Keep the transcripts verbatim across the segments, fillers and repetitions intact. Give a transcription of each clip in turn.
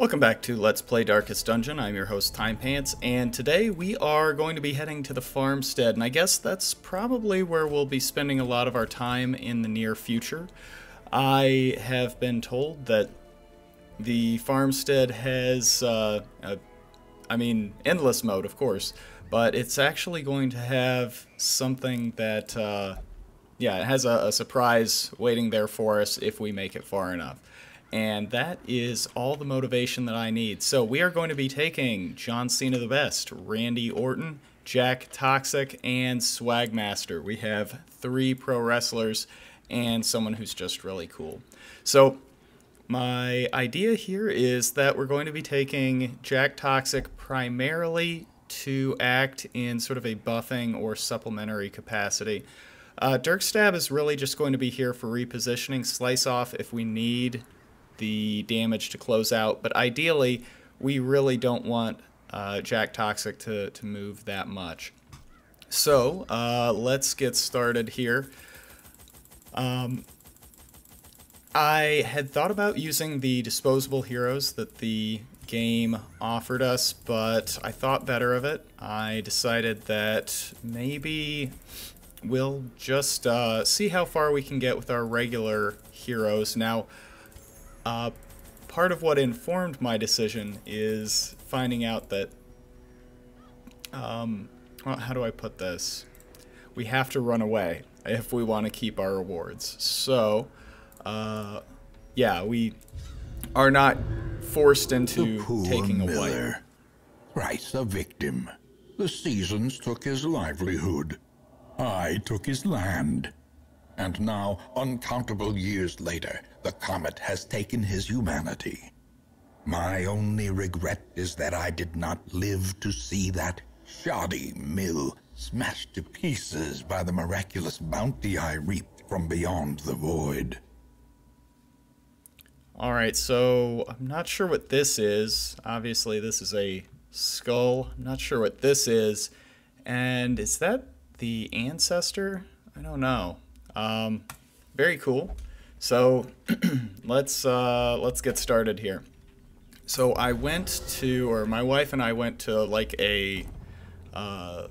Welcome back to Let's Play Darkest Dungeon. I'm your host, TimePants, and today we are going to be heading to the Farmstead, and I guess that's probably where we'll be spending a lot of our time in the near future. I have been told that the Farmstead has, uh, a, I mean, endless mode, of course, but it's actually going to have something that, uh, yeah, it has a, a surprise waiting there for us if we make it far enough. And that is all the motivation that I need. So we are going to be taking John Cena the Best, Randy Orton, Jack Toxic, and Swagmaster. We have three pro wrestlers and someone who's just really cool. So my idea here is that we're going to be taking Jack Toxic primarily to act in sort of a buffing or supplementary capacity. Uh, Dirk Stab is really just going to be here for repositioning, slice off if we need the damage to close out, but ideally we really don't want uh, Jack Toxic to, to move that much. So uh, let's get started here. Um, I had thought about using the disposable heroes that the game offered us, but I thought better of it. I decided that maybe we'll just uh, see how far we can get with our regular heroes. Now, Uh, part of what informed my decision is finding out that, um, well, how do I put this? We have to run away if we want to keep our rewards. So, uh, yeah, we are not forced into taking a wife. Right, a victim. The Seasons took his livelihood. I took his land. And now, uncountable years later, the comet has taken his humanity. My only regret is that I did not live to see that shoddy mill smashed to pieces by the miraculous bounty I reaped from beyond the void. All right, so I'm not sure what this is. Obviously, this is a skull. I'm not sure what this is. And is that the ancestor? I don't know. Um, very cool. So let's uh, let's get started here. So I went to, or my wife and I went to like a uh,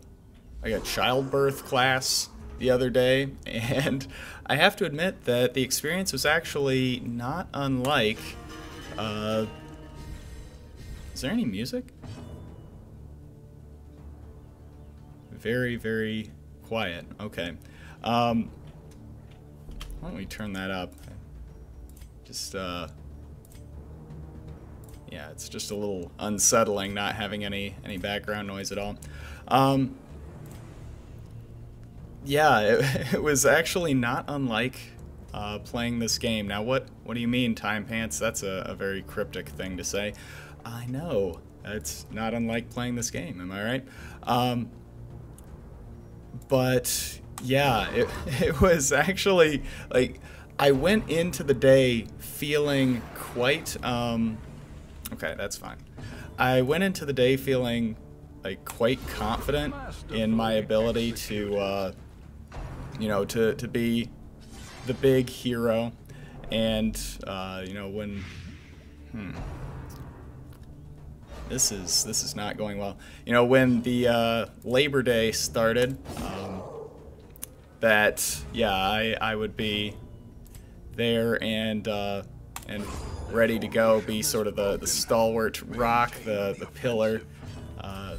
like a childbirth class the other day, and I have to admit that the experience was actually not unlike. Uh, is there any music? Very very quiet. Okay. Um, Why don't we turn that up? Just, uh, yeah, it's just a little unsettling not having any, any background noise at all. Um, yeah, it, it was actually not unlike uh, playing this game. Now, what, what do you mean, Time Pants? That's a, a very cryptic thing to say. I know, it's not unlike playing this game, am I right? Um, but... Yeah, it, it was actually, like, I went into the day feeling quite, um, okay, that's fine. I went into the day feeling, like, quite confident in my ability to, uh, you know, to, to be the big hero. And, uh, you know, when, hmm, this is, this is not going well. You know, when the, uh, Labor Day started, um, that, yeah, I, I would be there and uh, and ready to go, be sort of the, the stalwart rock, the, the pillar uh,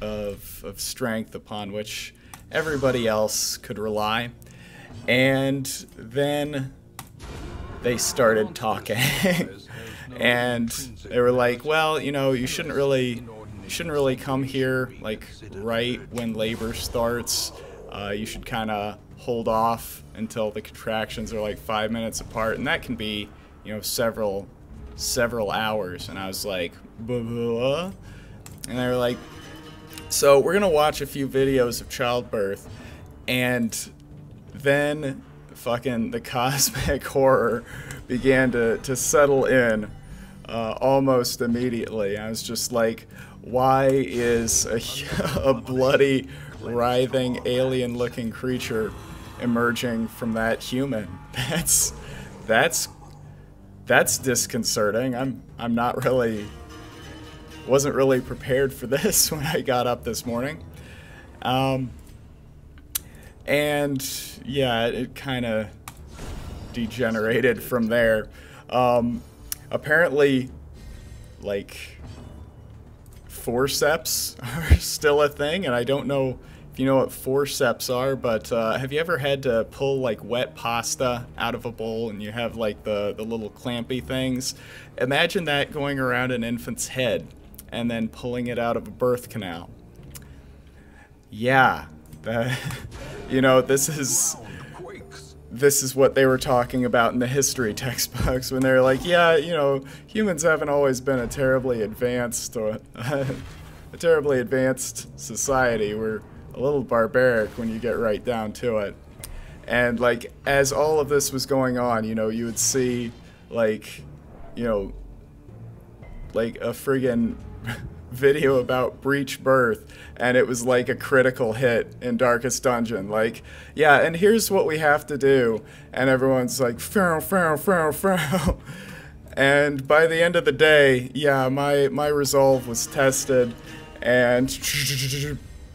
of, of strength upon which everybody else could rely. And then they started talking. And they were like, well, you know, you shouldn't really, you shouldn't really come here, like, right when labor starts. Uh, you should kind of hold off until the contractions are like five minutes apart, and that can be, you know, several, several hours. And I was like, blah, blah. And they were like, so we're gonna watch a few videos of childbirth, and then fucking the cosmic horror began to to settle in uh, almost immediately. I was just like, why is a, a bloody writhing alien looking creature emerging from that human? That's that's that's disconcerting. I'm I'm not really wasn't really prepared for this when I got up this morning. Um, and yeah, it, it kind of degenerated from there. Um, apparently, like, forceps are still a thing, and I don't know if you know what forceps are, but uh, have you ever had to pull like wet pasta out of a bowl and you have like the, the little clampy things? Imagine that going around an infant's head and then pulling it out of a birth canal. Yeah, that, you know, this is... This is what they were talking about in the history textbooks when they were like, yeah, you know, humans haven't always been a terribly advanced, or, uh, a terribly advanced society. We're a little barbaric when you get right down to it. And like, as all of this was going on, you know, you would see like, you know, like a friggin' video about breech birth, and it was like a critical hit in Darkest Dungeon, like, yeah, and here's what we have to do, and everyone's like, frow, frow, frow, frow. And by the end of the day, yeah, my my resolve was tested, and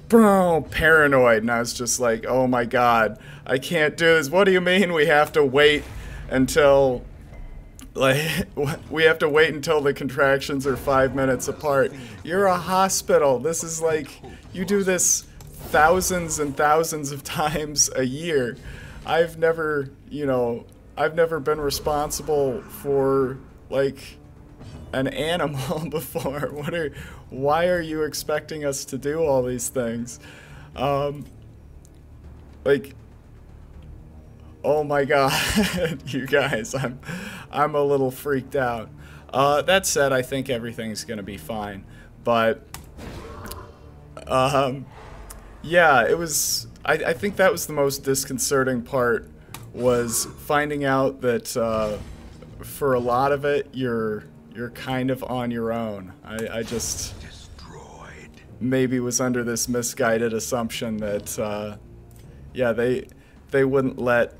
paranoid, and I was just like, oh my god, I can't do this. What do you mean we have to wait until Like, we have to wait until the contractions are five minutes apart? You're a hospital. This is like, you do this thousands and thousands of times a year. I've never, you know, I've never been responsible for, like, an animal before. What are, why are you expecting us to do all these things? Um, like... Oh my god, you guys, I'm I'm a little freaked out. Uh, that said, I think everything's gonna be fine. But, um, yeah, it was, I, I think that was the most disconcerting part, was finding out that uh, for a lot of it, you're, you're kind of on your own. I, I just Destroyed. maybe was under this misguided assumption that, uh, yeah, they, they wouldn't let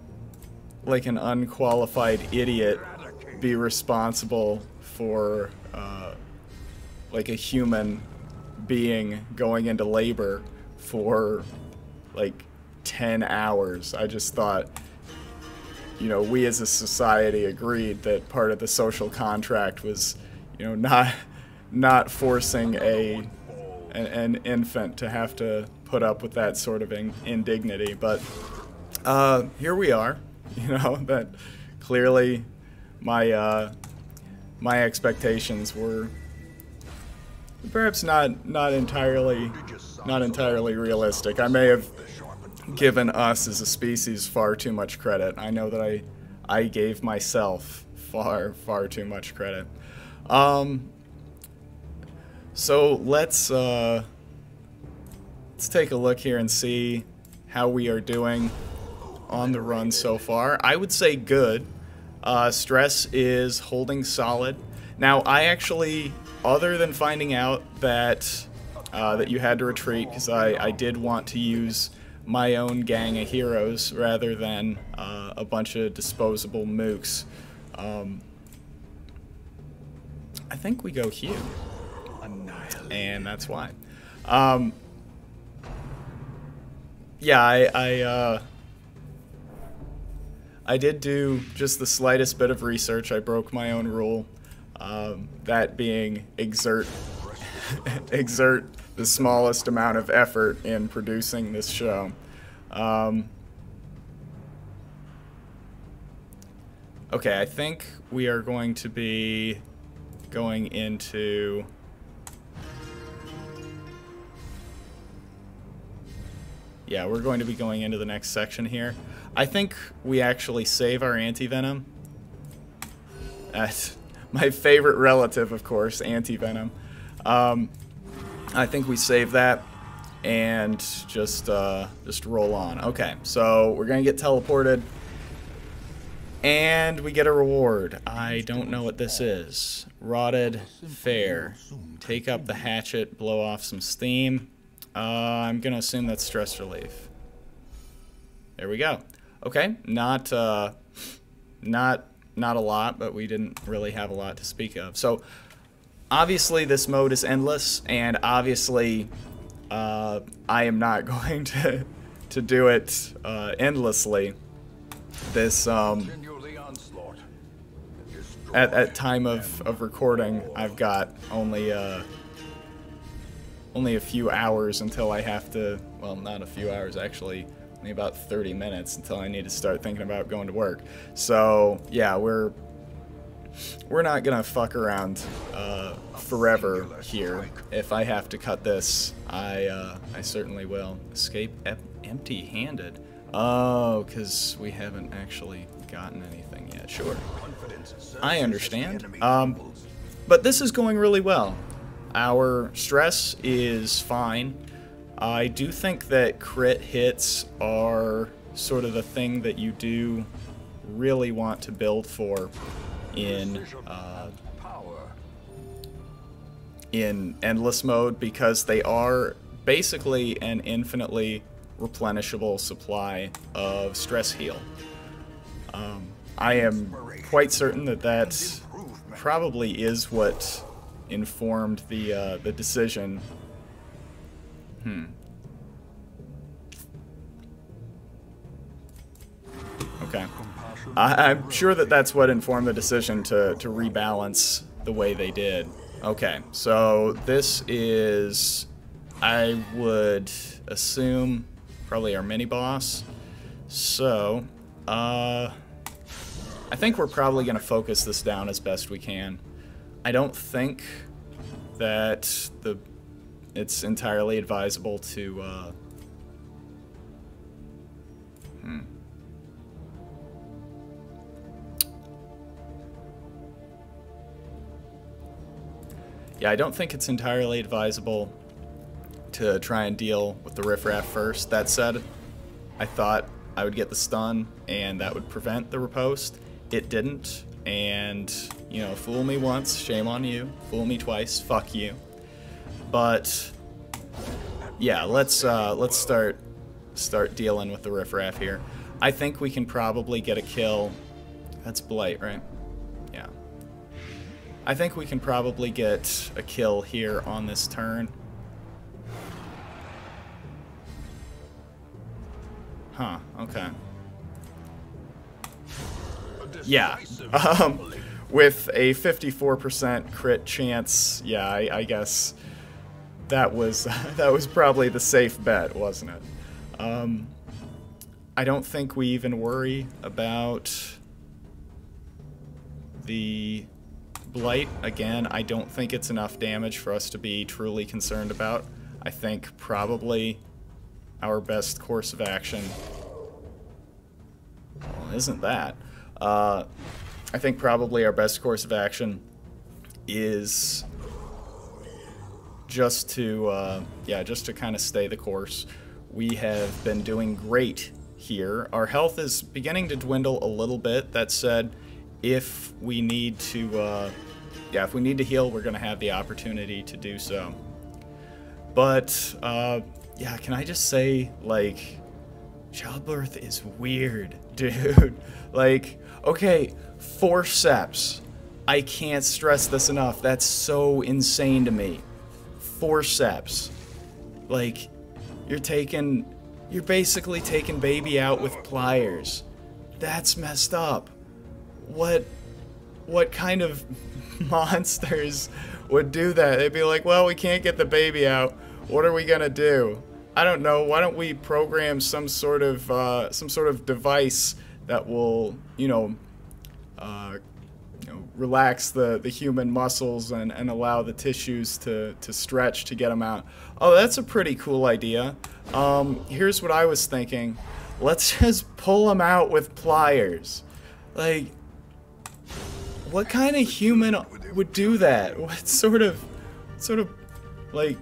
like an unqualified idiot be responsible for uh, like a human being going into labor for like ten hours. I just thought, you know, we as a society agreed that part of the social contract was, you know, not not forcing a an, an infant to have to put up with that sort of in, indignity. But uh, here we are. You know, that clearly my uh, my expectations were perhaps not not entirely not entirely realistic. I may have given us as a species far too much credit. I know that I I gave myself far far too much credit. Um, so let's uh, let's take a look here and see how we are doing on the run so far. I would say good. Uh, stress is holding solid. Now, I actually, other than finding out that uh, that you had to retreat, because I, I did want to use my own gang of heroes rather than uh, a bunch of disposable mooks. Um, I think we go here. And that's why. Um, yeah, I... I uh, I did do just the slightest bit of research. I broke my own rule, um, that being exert exert the smallest amount of effort in producing this show. Um, okay, I think we are going to be going into... Yeah, we're going to be going into the next section here. I think we actually save our Anti-Venom. That's my favorite relative, of course, Anti-Venom. Um, I think we save that and just uh, just roll on. Okay, so we're going to get teleported. And we get a reward. I don't know what this is. Rotted Fair. Take up the hatchet, blow off some steam. Uh, I'm going to assume that's stress relief. There we go. Okay, not uh, not not a lot, but we didn't really have a lot to speak of. So obviously this mode is endless, and obviously uh, I am not going to to do it uh, endlessly. This um, at, at time of, of recording, I've got only uh, only a few hours until I have to, well, not a few hours actually, only about thirty minutes until I need to start thinking about going to work. So yeah, we're we're not gonna fuck around uh, forever here. If I have to cut this, I uh, I certainly will. Escape empty-handed. Oh, because we haven't actually gotten anything yet. Sure, I understand. Um, but this is going really well. Our stress is fine. I do think that crit hits are sort of the thing that you do really want to build for in uh, in endless mode, because they are basically an infinitely replenishable supply of stress heal. Um, I am quite certain that that probably is what informed the uh, the decision. Hmm. Okay. I I'm sure that that's what informed the decision to to rebalance the way they did. Okay. So this is, I would assume, probably our mini boss. So, uh, I think we're probably going to focus this down as best we can. I don't think that the it's entirely advisable to. Uh, hmm. Yeah, I don't think it's entirely advisable to try and deal with the riffraff first. That said, I thought I would get the stun and that would prevent the riposte. It didn't, and you know, fool me once, shame on you. Fool me twice, fuck you. But yeah, let's uh, let's start start dealing with the riffraff here. I think we can probably get a kill. That's Blight, right? Yeah. I think we can probably get a kill here on this turn. Huh, okay. Yeah, um, with a fifty-four percent crit chance, yeah, I, I guess that was that was probably the safe bet, wasn't it? Um, I don't think we even worry about the Blight. Again, I don't think it's enough damage for us to be truly concerned about. I think probably our best course of action, well, isn't that? Uh, I think probably our best course of action is just to, uh, yeah, just to kind of stay the course. We have been doing great here. Our health is beginning to dwindle a little bit. That said, if we need to, uh, yeah, if we need to heal, we're going to have the opportunity to do so. But, uh, yeah, can I just say, like, childbirth is weird, dude. Like, okay, forceps. I can't stress this enough. That's so insane to me. Forceps. Like, you're taking, you're basically taking baby out with pliers. That's messed up. What, what kind of monsters would do that? They'd be like, well, we can't get the baby out. What are we gonna do? I don't know. Why don't we program some sort of uh, some sort of device that will, you know, uh, you know, relax the the human muscles and and allow the tissues to to stretch to get them out. Oh, that's a pretty cool idea. Um, here's what I was thinking. Let's just pull them out with pliers. Like, what kind of human would do that? What sort of sort of like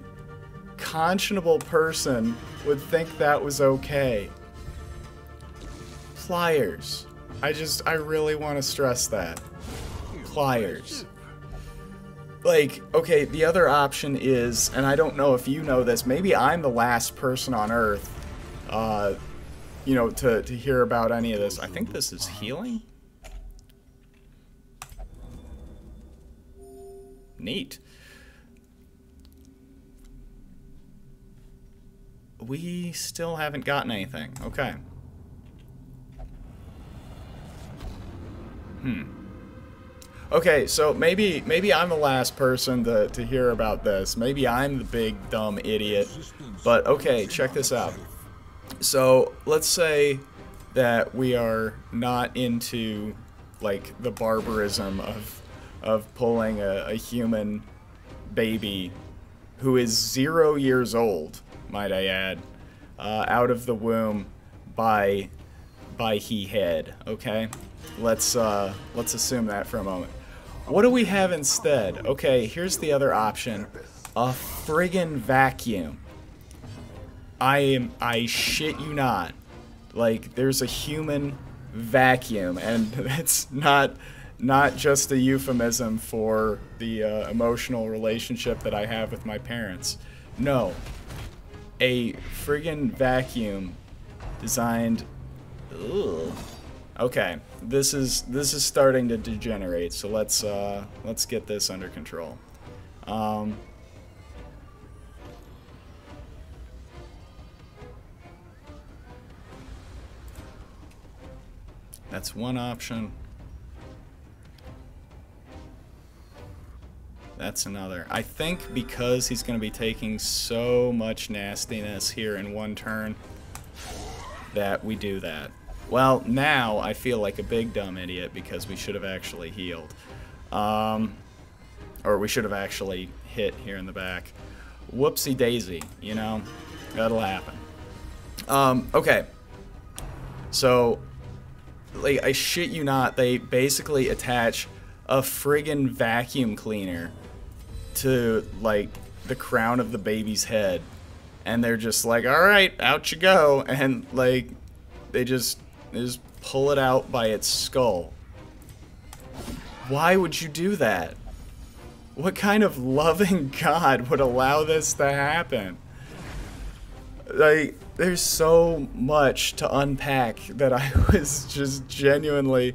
conscionable person would think that was okay? Pliers. I just, I really want to stress that. Pliers. Like, okay, the other option is, and I don't know if you know this, maybe I'm the last person on Earth, uh, you know, to, to hear about any of this. I think this is healing? Neat. We still haven't gotten anything. Okay. Hmm. Okay, so maybe maybe I'm the last person to, to hear about this. Maybe I'm the big dumb idiot. But okay, check this out. So let's say that we are not into like the barbarism of of pulling a, a human baby who is zero years old, might I add, uh, out of the womb by by he head. Okay, let's uh, let's assume that for a moment. What do we have instead? Okay, here's the other option: a friggin' vacuum. I am, I shit you not. Like, there's a human vacuum, and that's not not just a euphemism for the uh, emotional relationship that I have with my parents. No. A friggin' vacuum designed... Ugh. Okay, this is this is starting to degenerate, so let's uh, let's get this under control. Um, that's one option. That's another. I think because he's going to be taking so much nastiness here in one turn that we do that. Well, now I feel like a big dumb idiot because we should have actually healed. Um, or we should have actually hit here in the back. Whoopsie daisy, you know? That'll happen. Um, okay. So, like, I shit you not, they basically attach a friggin' vacuum cleaner to, like, the crown of the baby's head, and they're just like, all right, out you go, and like they just they just pull it out by its skull. Why would you do that? What kind of loving God would allow this to happen? Like, there's so much to unpack that I was just genuinely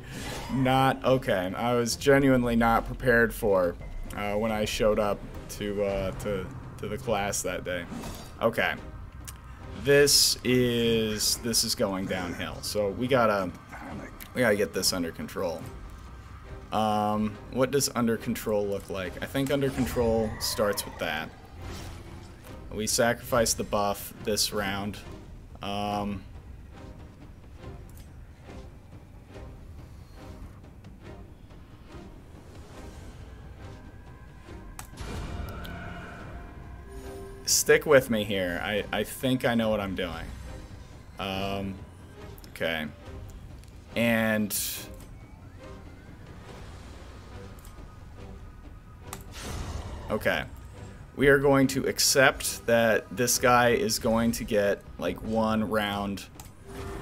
not okay. I was genuinely not prepared for uh, when I showed up to uh, to to the class that day. Okay, this is this is going downhill. So we gotta we gotta get this under control. Um, what does under control look like? I think under control starts with that. We sacrifice the buff this round. Um, stick with me here. I, I think I know what I'm doing. Um, okay. And... okay. We are going to accept that this guy is going to get like one round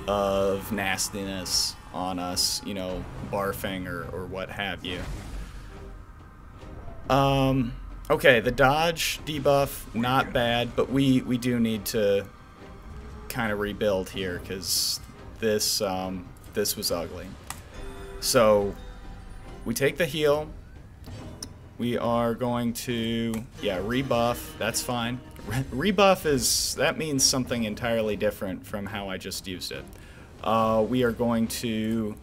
of nastiness on us, you know, barfing or, or what have you. Um, okay, the dodge debuff, not bad, but we, we do need to kind of rebuild here because this, um, this was ugly. So we take the heal. We are going to, yeah, rebuff, that's fine. Re rebuff is, that means something entirely different from how I just used it. Uh, we are going to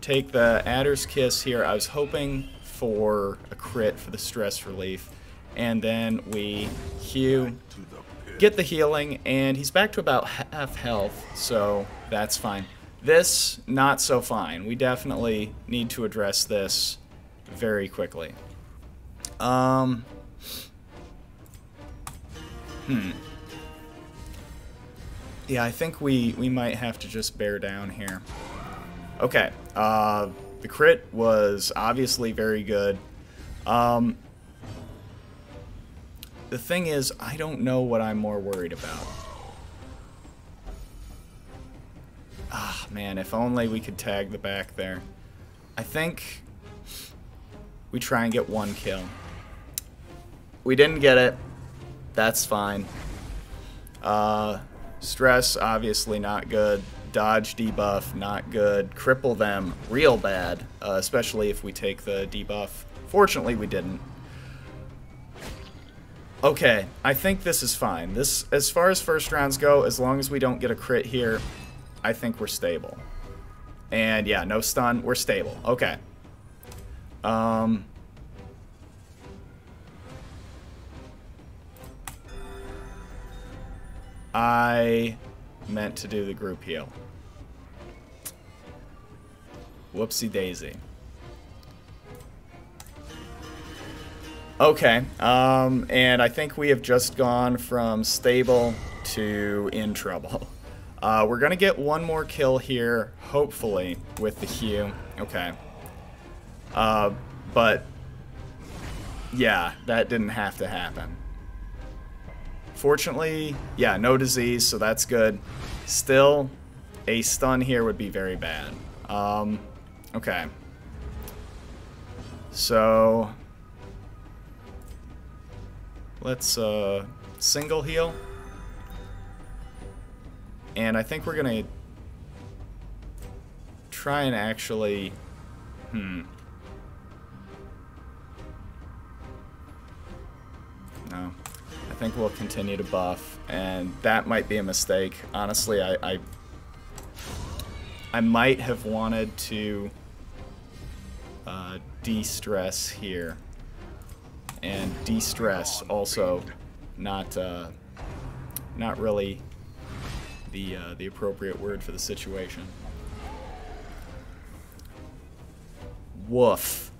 take the Adder's Kiss here. I was hoping for a crit for the stress relief. And then we Q, get the healing, and he's back to about half health, so that's fine. This, not so fine. We definitely need to address this very quickly. Um, hmm. Yeah, I think we, we might have to just bear down here. Okay, uh, the crit was obviously very good. Um, the thing is, I don't know what I'm more worried about. Ah, man, if only we could tag the back there. I think we try and get one kill. We didn't get it. That's fine. Uh, stress, obviously not good. Dodge debuff, not good. Cripple them, real bad. Uh, especially if we take the debuff. Fortunately, we didn't. Okay, I think this is fine. This, as far as first rounds go, as long as we don't get a crit here, I think we're stable. And yeah, no stun, we're stable. Okay. Um... I meant to do the group heal. Whoopsie daisy. Okay, um, and I think we have just gone from stable to in trouble. Uh, we're gonna get one more kill here, hopefully, with the Q. Okay. Uh, but, yeah, that didn't have to happen. Fortunately, yeah, no disease, so that's good. Still, a stun here would be very bad. Um, okay. So, let's uh, single heal. And I think we're gonna try and actually, hmm. No. I think we'll continue to buff, and that might be a mistake. Honestly, I, I, I might have wanted to uh, de-stress here, and de-stress also not uh, not really the uh, the appropriate word for the situation. Woof.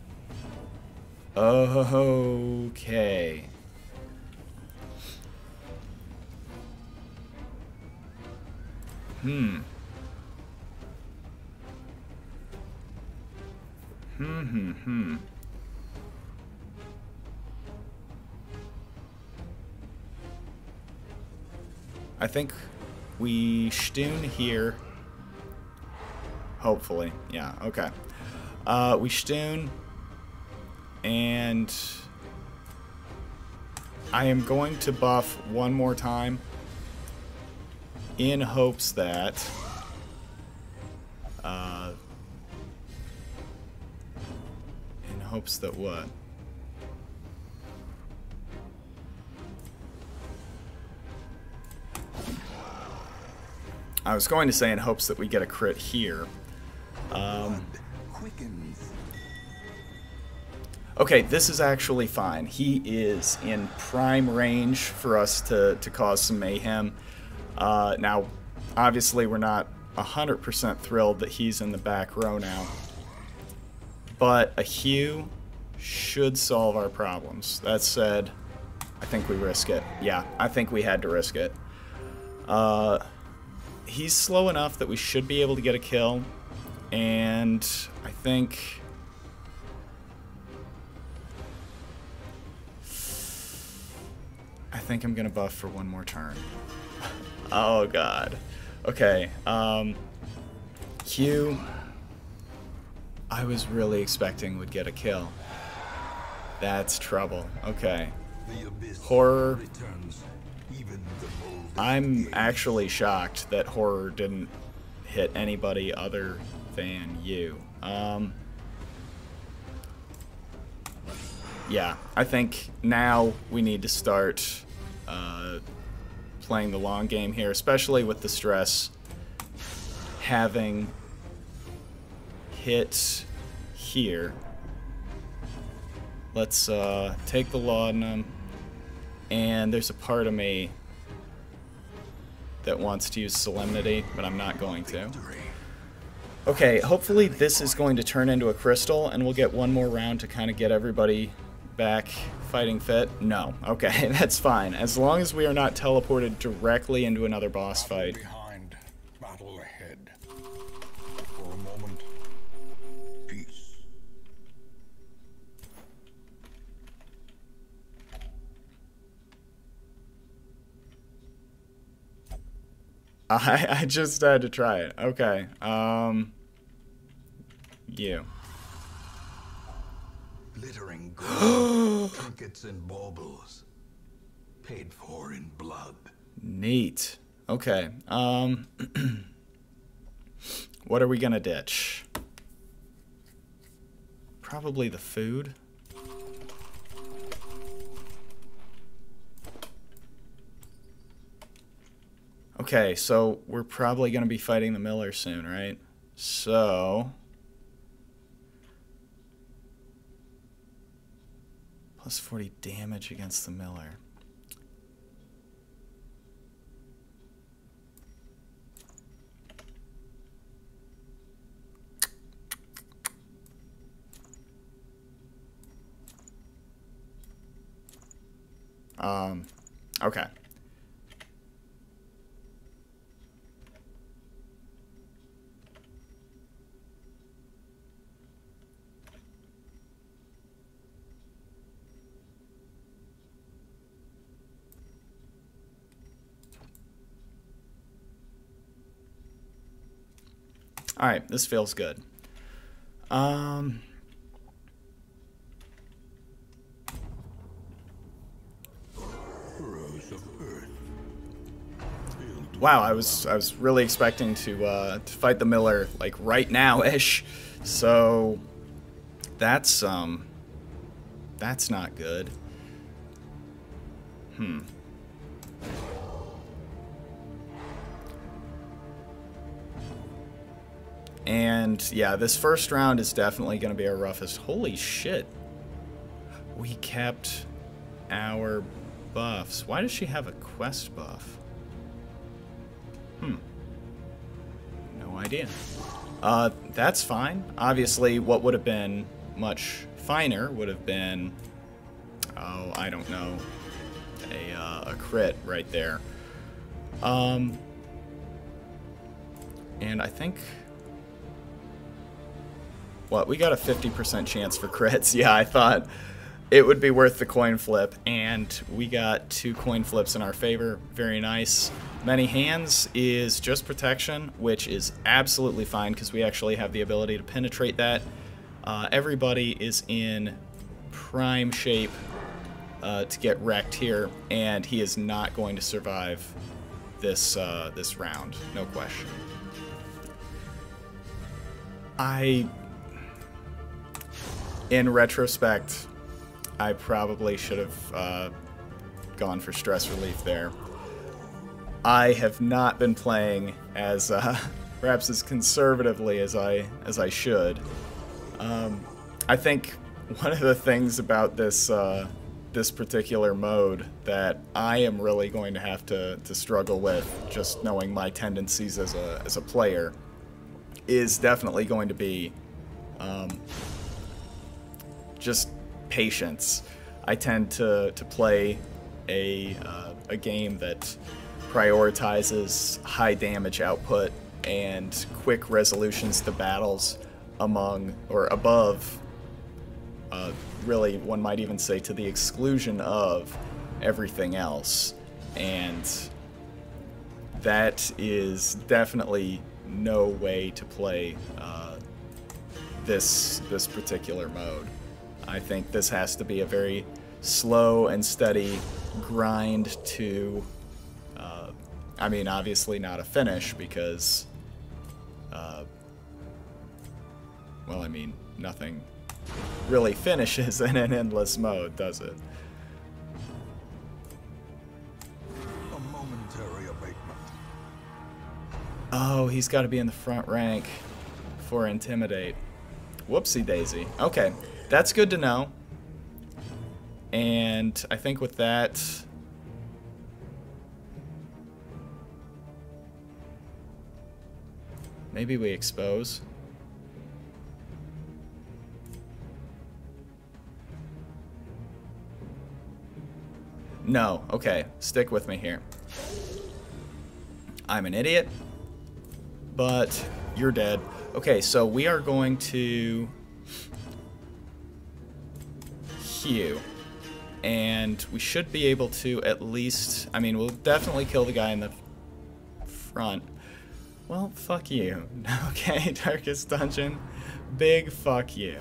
Okay. Hmm. Hmm, hmm, hmm. I think we stoon here. Hopefully. Yeah, okay. Uh, we stoon. And I am going to buff one more time, in hopes that uh, in hopes that what? I was going to say in hopes that we get a crit here. Um, okay, this is actually fine. He is in prime range for us to, to cause some mayhem. Uh, now, obviously, we're not one hundred percent thrilled that he's in the back row now, but a Hue should solve our problems. That said, I think we risk it. Yeah, I think we had to risk it. Uh, he's slow enough that we should be able to get a kill, and I think... I think I'm going to buff for one more turn. Oh god. Okay. Um, Q. I was really expecting would get a kill. That's trouble. Okay. Horror. I'm actually shocked that horror didn't hit anybody other than you. Um, yeah. I think now we need to start. Uh, playing the long game here, especially with the stress having hit here. Let's uh, take the laudanum, and there's a part of me that wants to use Solemnity, but I'm not going to. Okay, hopefully this is going to turn into a crystal, and we'll get one more round to kind of get everybody back fighting fit? No. Okay, that's fine. As long as we are not teleported directly into another boss fight. Behind, battle ahead. For a moment, peace. I, I just had to try it. Okay. Um, you. Glittering gold, trinkets and baubles, paid for in blood. Neat. Okay. Um, what are we gonna ditch? Probably the food. Okay, so we're probably going to be fighting the Miller soon, right? So... plus forty damage against the Miller. Um, okay. All right, this feels good. Um, wow, I was I was really expecting to uh, to fight the Miller like right now-ish, so that's um that's not good. Hmm. And, yeah, this first round is definitely going to be our roughest. Holy shit. We kept our buffs. Why does she have a quest buff? Hmm. No idea. Uh, that's fine. Obviously, what would have been much finer would have been, oh, I don't know, a, uh, a crit right there. Um, and I think... what, we got a fifty percent chance for crits. Yeah, I thought it would be worth the coin flip, and we got two coin flips in our favor. Very nice. Many hands is just protection, which is absolutely fine because we actually have the ability to penetrate that. Uh, everybody is in prime shape uh, to get wrecked here, and he is not going to survive this, uh, this round, no question. I... in retrospect, I probably should have uh, gone for stress relief there. I have not been playing as uh, perhaps as conservatively as I as I should. Um, I think one of the things about this uh, this particular mode that I am really going to have to to struggle with, just knowing my tendencies as a as a player, is definitely going to be. Um, Just patience. I tend to, to play a, uh, a game that prioritizes high damage output and quick resolutions to battles among or above, uh, really one might even say to the exclusion of everything else. And that is definitely no way to play uh, this, this particular mode. I think this has to be a very slow and steady grind to, uh, I mean, obviously not a finish because, uh, well, I mean, nothing really finishes in an endless mode, does it? A momentary abatement. Oh, he's got to be in the front rank for Intimidate. Whoopsie daisy. Okay. That's good to know, and I think with that, maybe we expose. No, okay, stick with me here. I'm an idiot, but you're dead. Okay, so we are going to... you, and we should be able to at least, I mean, we'll definitely kill the guy in the front. Well, fuck you. Okay, Darkest Dungeon, big fuck you.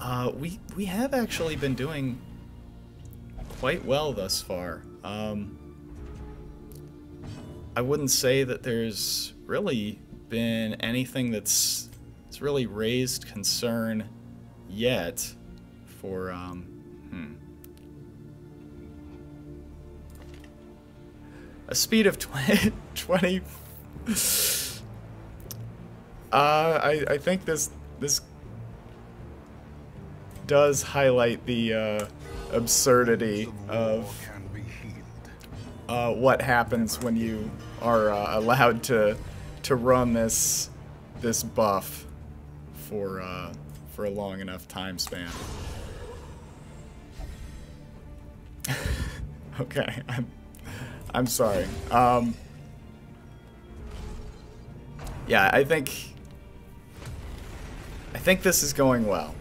Uh, we, we have actually been doing quite well thus far. Um, I wouldn't say that there's really been anything that's it's really raised concern yet for, um, hmm. A speed of twenty. uh, I, I think this this does highlight the uh, absurdity of uh, what happens when you are uh, allowed to to run this this buff for uh, for a long enough time span. Okay, I'm I'm sorry. Um, yeah, I think I think this is going well.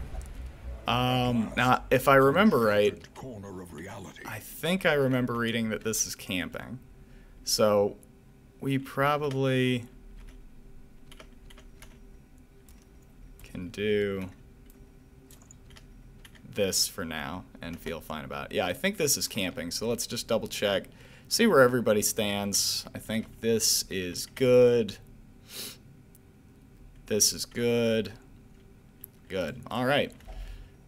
Um, now, if I remember right, I think I remember reading that this is camping, so we probably can do this for now and feel fine about it. Yeah, I think this is camping, so let's just double check, see where everybody stands. I think this is good. This is good. Good. All right.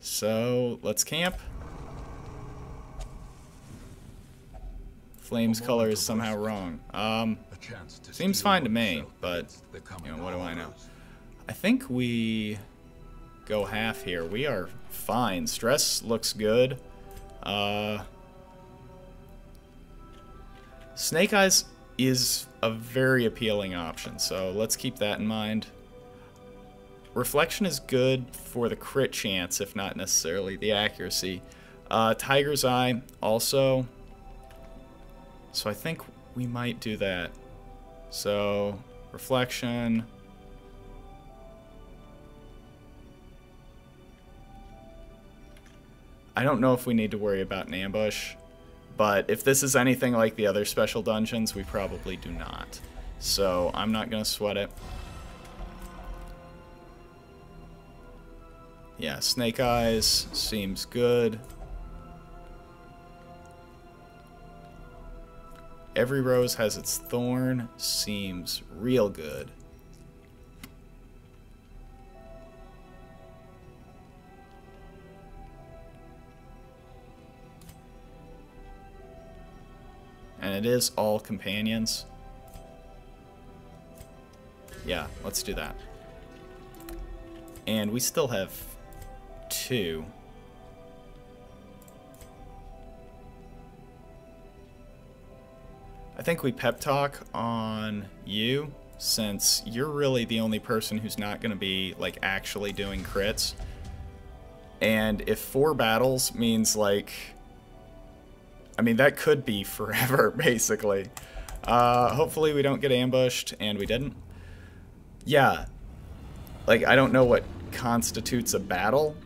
So let's camp. Flame's color is somehow wrong. Um, seems fine to me, but you know, what do I know? I think we go half here. We are fine. Stress looks good. Uh, Snake Eyes is a very appealing option, so let's keep that in mind. Reflection is good for the crit chance, if not necessarily the accuracy. Uh, Tiger's Eye also. So I think we might do that. So, Reflection. I don't know if we need to worry about an ambush, but if this is anything like the other special dungeons, we probably do not. So I'm not going to sweat it. Yeah, Snake Eyes seems good. Every rose has its thorn seems real good. And it is all companions. Yeah, let's do that. And we still have two. I think we pep talk on you, since you're really the only person who's not going to be like actually doing crits. And if four battles means like, I mean, that could be forever, basically. Uh, hopefully we don't get ambushed, and we didn't. Yeah. Like, I don't know what constitutes a battle.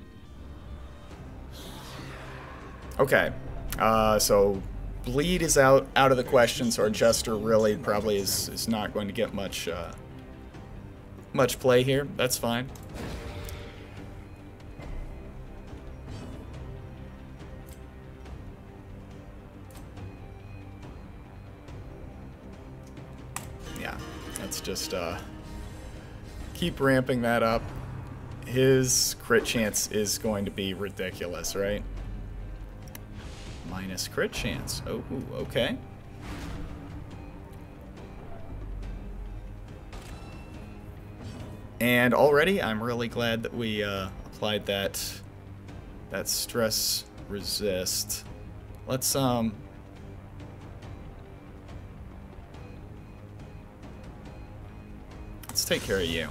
Okay. Uh, so, bleed is out, out of the question, so our Jester really probably is, is not going to get much, uh, much play here. That's fine. Just uh, keep ramping that up. His crit chance is going to be ridiculous, right? Minus crit chance. Oh, okay. And already, I'm really glad that we uh, applied that that stress resist. Let's um. Let's take care of you.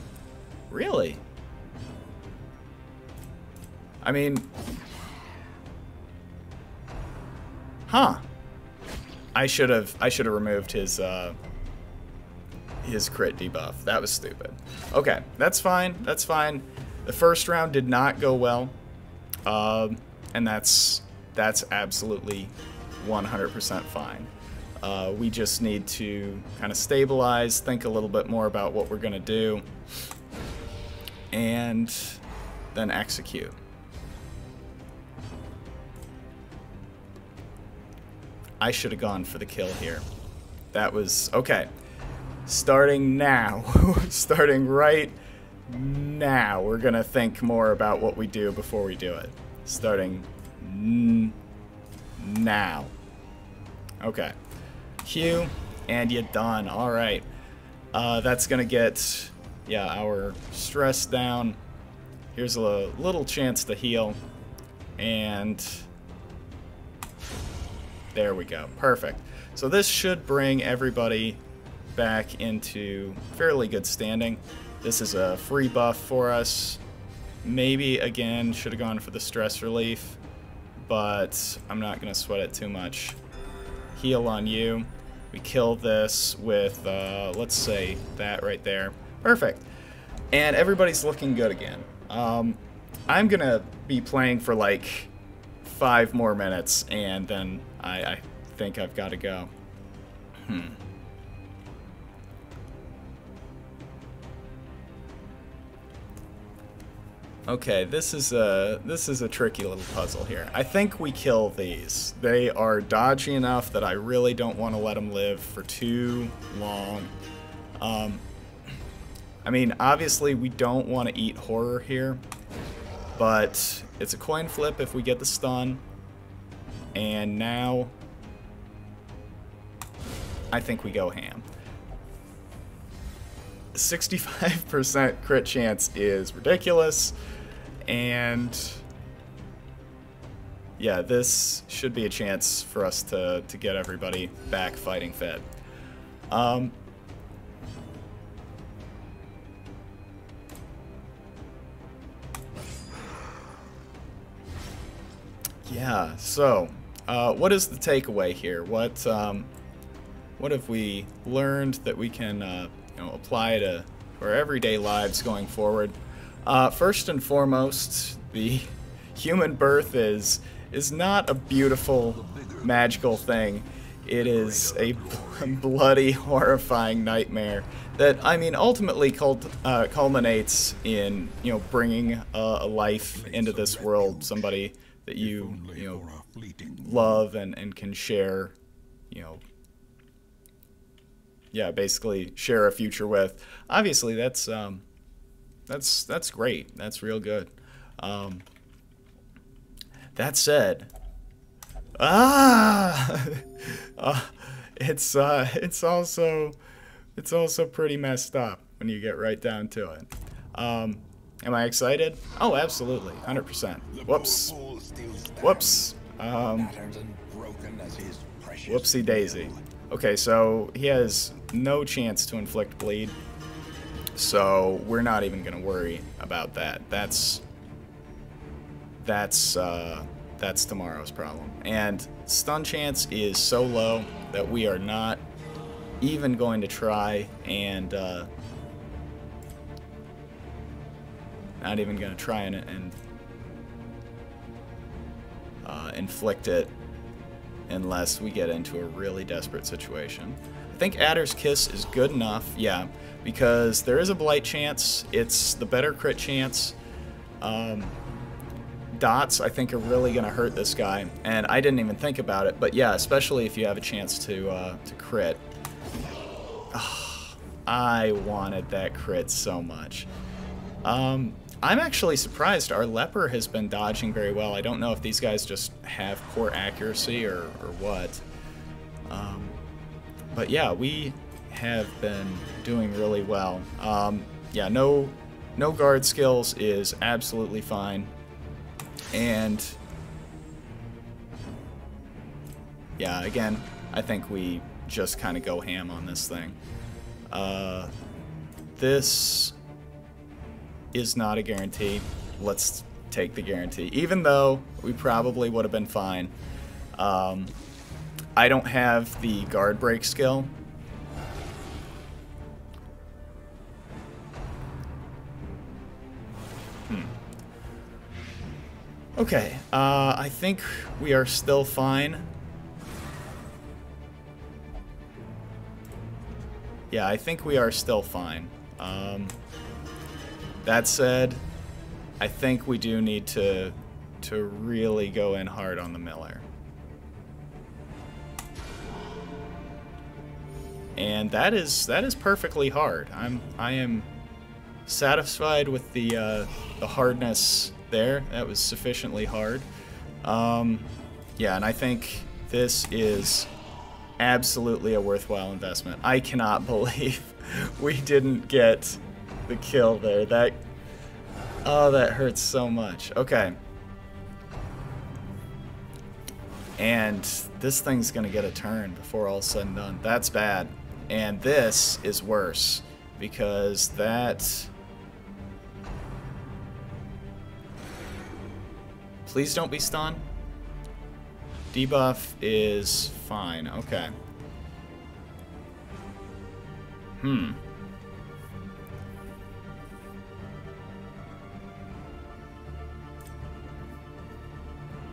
Really? I mean... Huh. I should have I should have removed his uh his crit debuff. That was stupid. Okay, that's fine. That's fine. The first round did not go well. Um and that's that's absolutely one hundred percent fine. Uh, we just need to kind of stabilize, think a little bit more about what we're going to do, and then execute. I should have gone for the kill here. That was... Okay. Starting now. Starting right now. We're going to think more about what we do before we do it. Starting n- now. Okay. Q, and you're done. All right. Uh, that's going to get, yeah, our stress down. Here's a little chance to heal. And there we go. Perfect. So this should bring everybody back into fairly good standing. This is a free buff for us. Maybe, again, should have gone for the stress relief, but I'm not going to sweat it too much. Heal on you. We kill this with, uh, let's say, that right there. Perfect. And everybody's looking good again. Um, I'm going to be playing for like five more minutes, and then I, I think I've got to go. Hmm. Okay, this is a this is a tricky little puzzle here. I think we kill these. They are dodgy enough that I really don't want to let them live for too long. Um, I mean, obviously we don't want to eat horror here, but it's a coin flip if we get the stun. And now I think we go ham. sixty-five percent crit chance is ridiculous, and yeah, this should be a chance for us to, to get everybody back fighting fit. Um, yeah, so uh, what is the takeaway here? What, um, what have we learned that we can uh, you know, apply to our everyday lives going forward? Uh, first and foremost, the human birth is is not a beautiful, magical thing. It is a bloody, horrifying nightmare that, I mean, ultimately cul uh, culminates in, you know, bringing a, a life into this world, somebody that you, you know, love and, and can share, you know, yeah, basically share a future with. Obviously, that's um, that's that's great. That's real good. Um, that said, ah, uh, it's uh, it's also it's also pretty messed up when you get right down to it. Um, am I excited? Oh, absolutely, one hundred percent. Whoops, whoops, um, whoopsie daisy. Okay, so he has no chance to inflict bleed, so we're not even going to worry about that. That's that's uh, that's tomorrow's problem. And stun chance is so low that we are not even going to try and uh, not even going to try and, and uh, inflict it unless we get into a really desperate situation. I think Adder's Kiss is good enough, yeah, because there is a Blight chance. It's the better crit chance. Um, dots, I think, are really going to hurt this guy, and I didn't even think about it, but yeah, especially if you have a chance to, uh, to crit. Oh, I wanted that crit so much. Um, I'm actually surprised our Leper has been dodging very well. I don't know if these guys just have poor accuracy or, or what. Um, but yeah, we have been doing really well. Um, yeah, no no guard skills is absolutely fine. And yeah, again, I think we just kind of go ham on this thing. Uh, this is not a guarantee. Let's take the guarantee, even though we probably would have been fine. Um, I don't have the guard break skill. Hmm. Okay, uh, I think we are still fine. Yeah, I think we are still fine. Um, That said, I think we do need to to really go in hard on the Miller. And that is that is perfectly hard. I'm I am satisfied with the uh, the hardness there. That was sufficiently hard. Um, yeah, and I think this is absolutely a worthwhile investment. I cannot believe we didn't get the kill there. That, oh, that hurts so much. Okay. And this thing's gonna get a turn before all said and done. That's bad. And this is worse because that... Please don't be stunned. Debuff is fine. Okay. Hmm.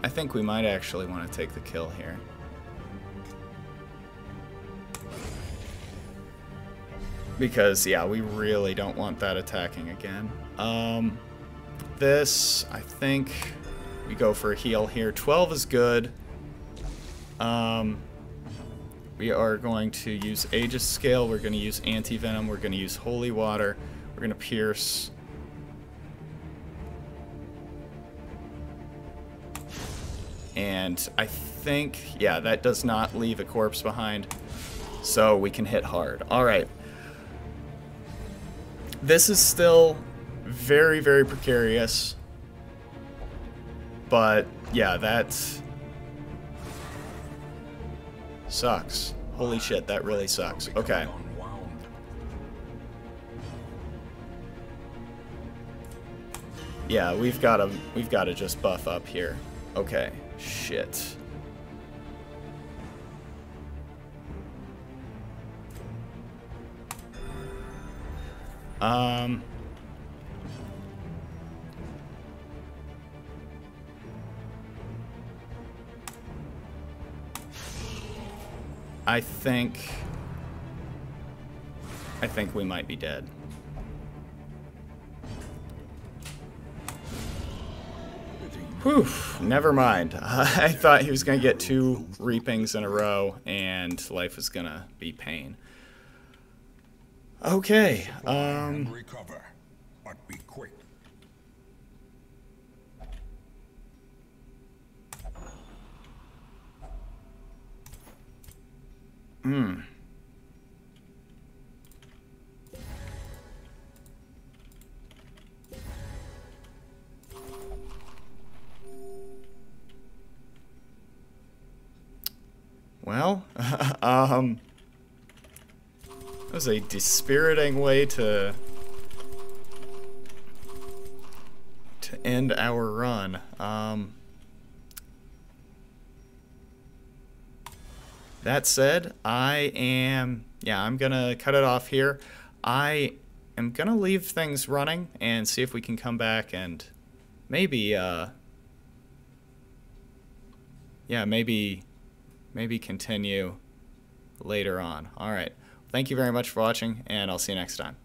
I think we might actually want to take the kill here. Because, yeah, we really don't want that attacking again. Um, this, I think... We go for a heal here. twelve is good. Um, we are going to use Aegis Scale. We're going to use Anti-Venom. We're going to use Holy Water. We're going to Pierce. And I think, yeah, that does not leave a corpse behind. So we can hit hard. All right. This is still very, very precarious. But, yeah, that sucks. Holy shit, that really sucks. Okay. Yeah, we've got to we've got to just buff up here. Okay. Shit. Um I think, I think we might be dead. Whew, never mind. I thought he was gonna get two reapings in a row and life was gonna be pain. Okay, um. Recover, but be quick. Hmm. Well, um, that was a dispiriting way to to end our run. Um. That said, I am, yeah, I'm going to cut it off here. I am going to leave things running and see if we can come back and maybe, uh, yeah, maybe, maybe continue later on. All right. Thank you very much for watching, and I'll see you next time.